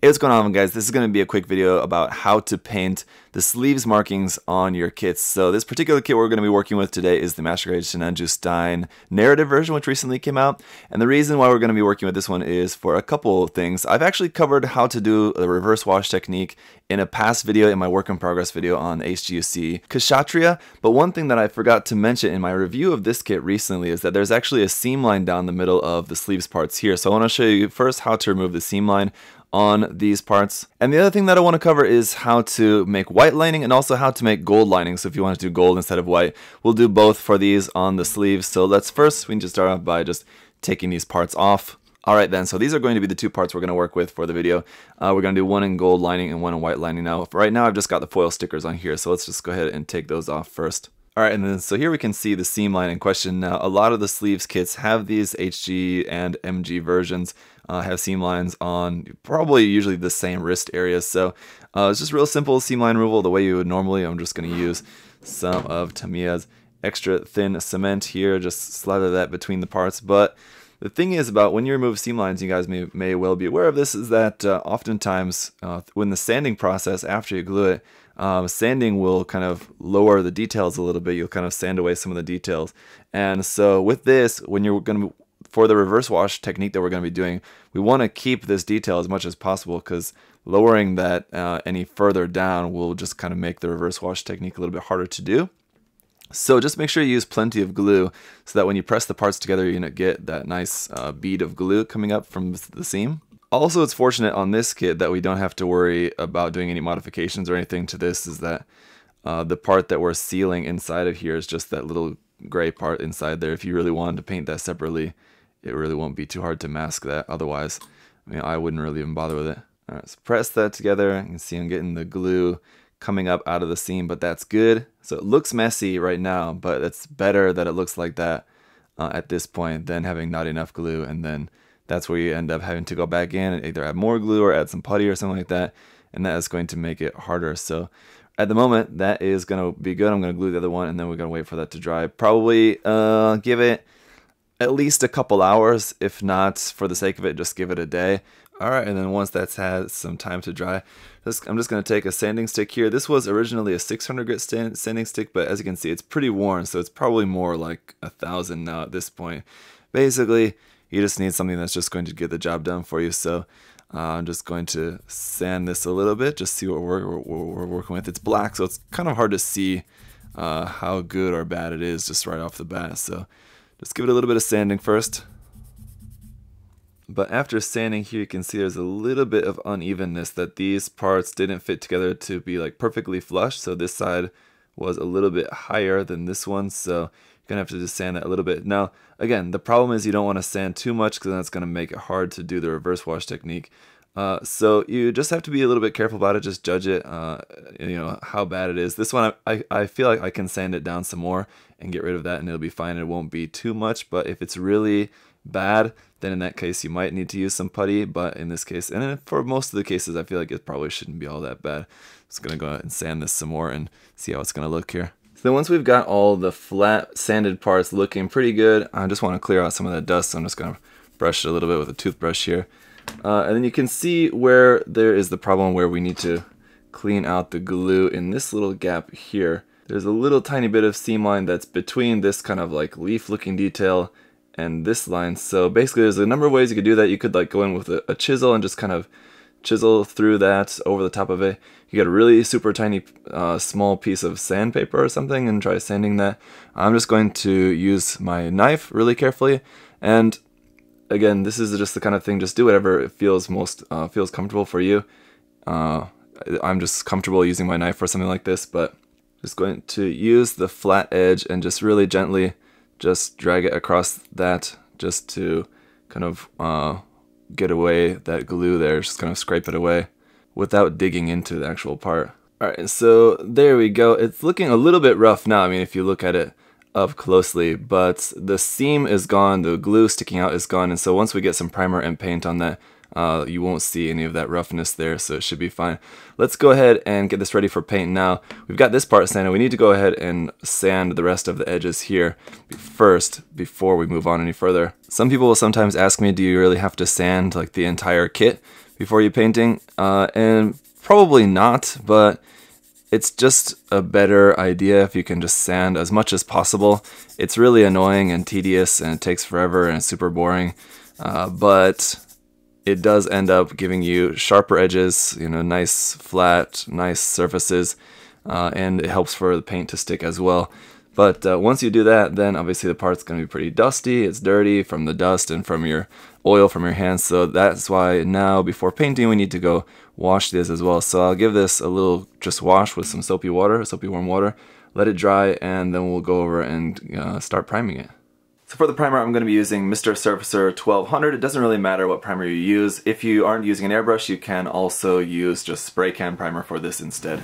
Hey, what's going on guys? This is going to be a quick video about how to paint the sleeves markings on your kits. So this particular kit we're going to be working with today is the Master Grade Sinanju Stein narrative version, which recently came out. And the reason why we're going to be working with this one is for a couple of things. I've actually covered how to do the reverse wash technique in a past video, in my work in progress video on HGUC Kshatriya. But one thing that I forgot to mention in my review of this kit recently is that there's actually a seam line down the middle of the sleeves parts here. So I want to show you first how to remove the seam line on these parts. And the other thing that I want to cover is how to make white lining and also how to make gold lining. So if you want to do gold instead of white, we'll do both for these on the sleeves. So let's first, we can just start off by just taking these parts off. All right then, so these are going to be the two parts we're going to work with for the video. We're going to do one in gold lining and one in white lining. Now, for right now, I've just got the foil stickers on here. So let's just go ahead and take those off first. All right, and then so here we can see the seam line in question. Now, a lot of the sleeves kits have these HG and MG versions, have seam lines on probably usually the same wrist area. So it's just real simple seam line removal the way you would normally. I'm just going to use some of Tamiya's extra thin cement here, just slather that between the parts. But the thing is about when you remove seam lines, you guys may well be aware of this, is that oftentimes when the sanding process after you glue it, sanding will kind of lower the details a little bit. You'll kind of sand away some of the details. And so with this, when you're going to, for the reverse wash technique that we're going to be doing, we want to keep this detail as much as possible because lowering that any further down will just kind of make the reverse wash technique a little bit harder to do. So just make sure you use plenty of glue so that when you press the parts together, you're going to get that nice bead of glue coming up from the seam. Also, it's fortunate on this kit that we don't have to worry about doing any modifications or anything to this, is that the part that we're sealing inside of here is just that little gray part inside there. If you really wanted to paint that separately, it really won't be too hard to mask that. Otherwise, I mean, I wouldn't really even bother with it. All right, so press that together. You can see I'm getting the glue coming up out of the seam, but that's good. So it looks messy right now, but it's better that it looks like that at this point than having not enough glue, and then that's where you end up having to go back in and either add more glue or add some putty or something like that. And that is going to make it harder. So at the moment, that is going to be good. I'm going to glue the other one and then we're going to wait for that to dry. Probably give it at least a couple hours. If not, for the sake of it, just give it a day. All right, and then once that's had some time to dry, I'm just going to take a sanding stick here. This was originally a 600 grit sanding stick, but as you can see, it's pretty worn. So it's probably more like 1,000 now at this point. Basically, you just need something that's just going to get the job done for you. So I'm just going to sand this a little bit, just see what we're working with. It's black, so it's kind of hard to see how good or bad it is just right off the bat. So just give it a little bit of sanding first. But after sanding here, you can see there's a little bit of unevenness, that these parts didn't fit together to be like perfectly flush. So this side was a little bit higher than this one. So gonna have to just sand that a little bit. Now, again, the problem is you don't want to sand too much because that's going to make it hard to do the reverse wash technique. So you just have to be a little bit careful about it. Just judge it, you know, how bad it is. This one, I feel like I can sand it down some more and get rid of that and it'll be fine. It won't be too much, but if it's really bad, then in that case you might need to use some putty. But in this case, and for most of the cases, I feel like it probably shouldn't be all that bad. Just going to go ahead and sand this some more and see how it's going to look here. So then once we've got all the flat sanded parts looking pretty good, I just want to clear out some of that dust, so I'm just going to brush it a little bit with a toothbrush here. And then you can see where there is the problem, where we need to clean out the glue in this little gap here. There's a little tiny bit of seam line that's between this kind of like leaf looking detail and this line. So basically there's a number of ways you could do that. You could like go in with a chisel and just kind of chisel through that over the top of it. You get a really super tiny small piece of sandpaper or something and try sanding that. I'm just going to use my knife really carefully, and again, this is just the kind of thing, just do whatever it feels most feels comfortable for you. I'm just comfortable using my knife for something like this, but just going to use the flat edge and just really gently just drag it across that, just to kind of get away that glue there, just kind of scrape it away without digging into the actual part. All right, so there we go. It's looking a little bit rough now, I mean, if you look at it up closely, but the seam is gone, the glue sticking out is gone, and so once we get some primer and paint on that, you won't see any of that roughness there, so it should be fine. Let's go ahead and get this ready for paint now. We've got this part sanded. We need to go ahead and sand the rest of the edges here first before we move on any further. Some people will sometimes ask me, do you really have to sand like the entire kit? before you painting, and probably not, but it's just a better idea if you can just sand as much as possible. It's really annoying and tedious and it takes forever and it's super boring, but it does end up giving you sharper edges, you know, nice flat, nice surfaces, and it helps for the paint to stick as well. But once you do that, then obviously the part's going to be pretty dusty, it's dirty from the dust and from your oil from your hands, so that's why now before painting we need to go wash this as well. So I'll give this a little just wash with some soapy water, soapy warm water, let it dry, and then we'll go over and start priming it. So for the primer I'm going to be using Mr. Surfacer 1200. It doesn't really matter what primer you use. If you aren't using an airbrush you can also use just spray can primer for this instead.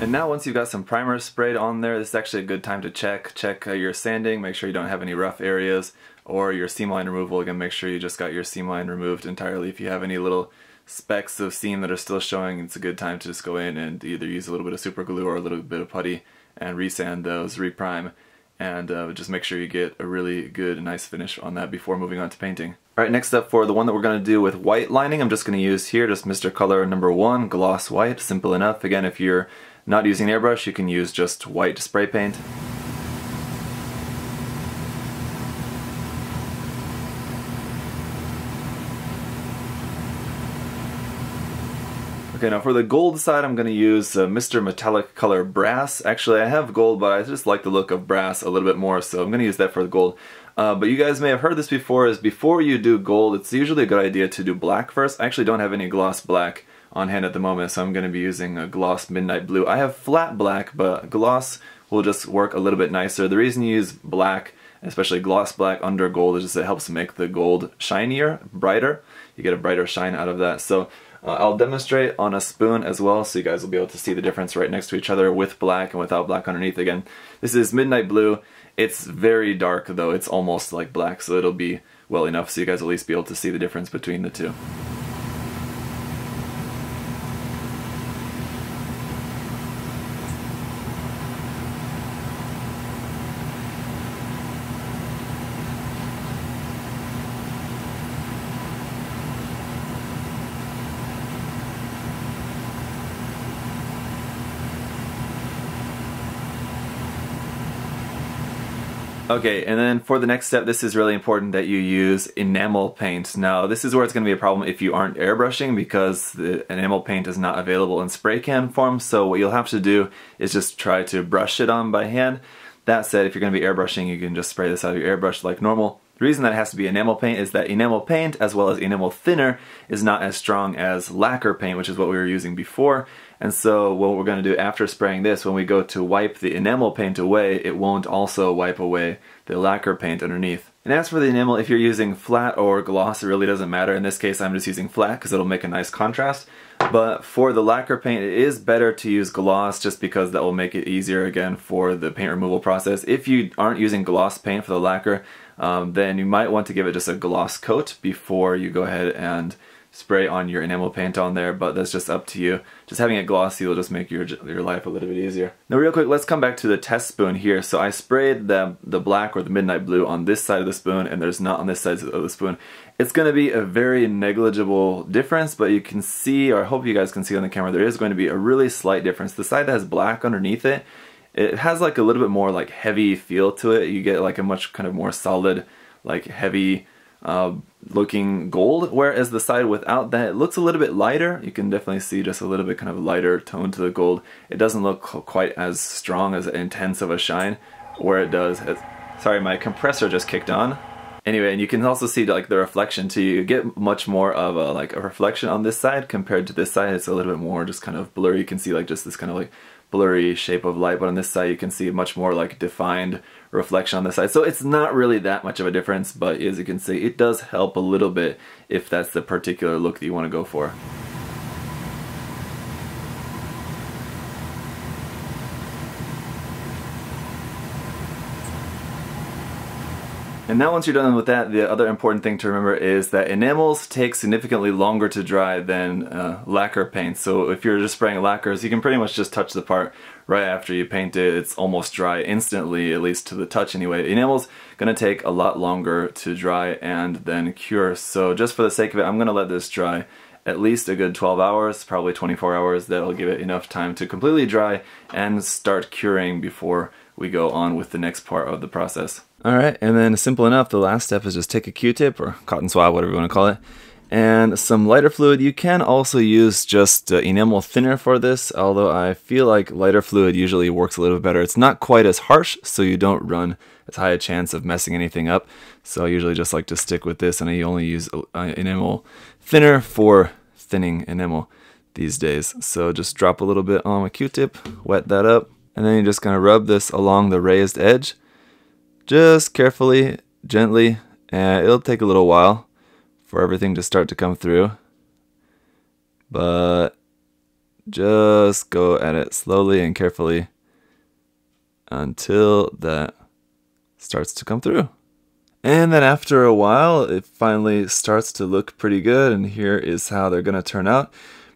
And now once you've got some primer sprayed on there, this is actually a good time to check your sanding, make sure you don't have any rough areas, or your seam line removal. Again, make sure you just got your seam line removed entirely. If you have any little specks of seam that are still showing, it's a good time to just go in and either use a little bit of super glue or a little bit of putty and resand those, reprime, and just make sure you get a really good and nice finish on that before moving on to painting. Alright, next up for the one that we're going to do with white lining, I'm just going to use here just Mr. Color number 1, gloss white, simple enough. Again, if you're not using an airbrush, you can use just white spray paint. Okay, now for the gold side, I'm going to use Mr. Metallic Color Brass. Actually, I have gold, but I just like the look of brass a little bit more, so I'm going to use that for the gold. But you guys may have heard this before, is before you do gold, it's usually a good idea to do black first. I actually don't have any gloss black on hand at the moment, so I'm going to be using a gloss midnight blue. I have flat black, but gloss will just work a little bit nicer. The reason you use black, especially gloss black under gold, is just it helps make the gold shinier, brighter. You get a brighter shine out of that. So I'll demonstrate on a spoon as well, so you guys will be able to see the difference right next to each other with black and without black underneath. Again, this is midnight blue. It's very dark though, it's almost like black, so it'll be well enough so you guys will at least be able to see the difference between the two. Okay, and then for the next step, this is really important that you use enamel paint. Now, this is where it's going to be a problem if you aren't airbrushing, because the enamel paint is not available in spray can form, so what you'll have to do is just try to brush it on by hand. That said, if you're going to be airbrushing, you can just spray this out of your airbrush like normal. The reason that it has to be enamel paint is that enamel paint, as well as enamel thinner, is not as strong as lacquer paint, which is what we were using before. And so what we're going to do after spraying this, when we go to wipe the enamel paint away, it won't also wipe away the lacquer paint underneath. And as for the enamel, if you're using flat or gloss, it really doesn't matter. In this case, I'm just using flat because it'll make a nice contrast. But for the lacquer paint, it is better to use gloss just because that will make it easier, again, for the paint removal process. If you aren't using gloss paint for the lacquer, then you might want to give it just a gloss coat before you go ahead and spray on your enamel paint on there, but that's just up to you. Just having it glossy will just make your life a little bit easier. Now real quick, let's come back to the test spoon here. So I sprayed the black or the midnight blue on this side of the spoon, and there's not on this side of the spoon. It's going to be a very negligible difference, but you can see, or I hope you guys can see on the camera, there is going to be a really slight difference. The side that has black underneath it, it has like a little bit more like heavy feel to it. You get like a much kind of more solid, like heavy looking gold, whereas the side without that, it looks a little bit lighter. You can definitely see just a little bit kind of lighter tone to the gold. It doesn't look quite as strong, as intense of a shine, where it does. Sorry, my compressor just kicked on. Anyway, and you can also see like the reflection too. You get much more of a, like a reflection on this side compared to this side. It's a little bit more just kind of blurry. You can see like just this kind of like blurry shape of light, but on this side you can see much more like defined reflection on this side. So it's not really that much of a difference, but as you can see, it does help a little bit if that's the particular look that you want to go for. And now once you're done with that, the other important thing to remember is that enamels take significantly longer to dry than lacquer paints. So if you're just spraying lacquers, you can pretty much just touch the part right after you paint it. It's almost dry instantly, at least to the touch anyway. Enamel's gonna take a lot longer to dry and then cure. So just for the sake of it, I'm gonna let this dry at least a good 12 hours, probably 24 hours. That'll give it enough time to completely dry and start curing before we go on with the next part of the process. All right, and then simple enough, the last step is just take a Q-tip or cotton swab, whatever you want to call it, and some lighter fluid. You can also use just enamel thinner for this, although I feel like lighter fluid usually works a little better. It's not quite as harsh, so you don't run as high a chance of messing anything up. So I usually just like to stick with this, and I only use enamel thinner for thinning enamel these days. So just drop a little bit on my Q-tip, wet that up, and then you're just gonna rub this along the raised edge, just carefully, gently, and it'll take a little while for everything to start to come through, but just go at it slowly and carefully until that starts to come through. And then after a while, it finally starts to look pretty good, and here is how they're gonna turn out.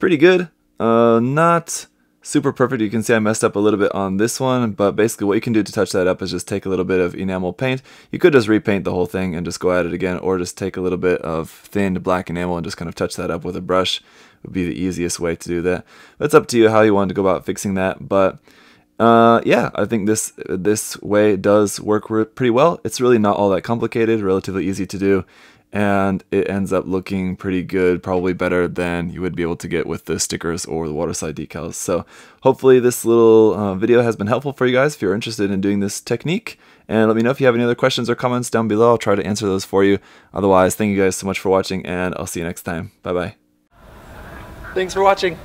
Pretty good, not super perfect. You can see I messed up a little bit on this one, but basically what you can do to touch that up is just take a little bit of enamel paint. You could just repaint the whole thing and just go at it again, or just take a little bit of thinned black enamel and just kind of touch that up with a brush. It would be the easiest way to do that. That's up to you how you want to go about fixing that, but yeah, I think this way does work pretty well. It's really not all that complicated, relatively easy to do, and it ends up looking pretty good, probably better than you would be able to get with the stickers or the waterside decals. So hopefully this little video has been helpful for you guys if you're interested in doing this technique. And let me know if you have any other questions or comments down below. I'll try to answer those for you. Otherwise, thank you guys so much for watching, and I'll see you next time. Bye-bye. Thanks for watching.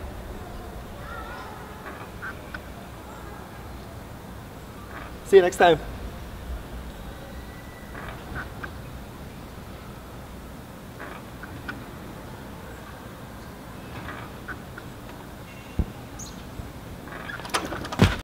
See you next time.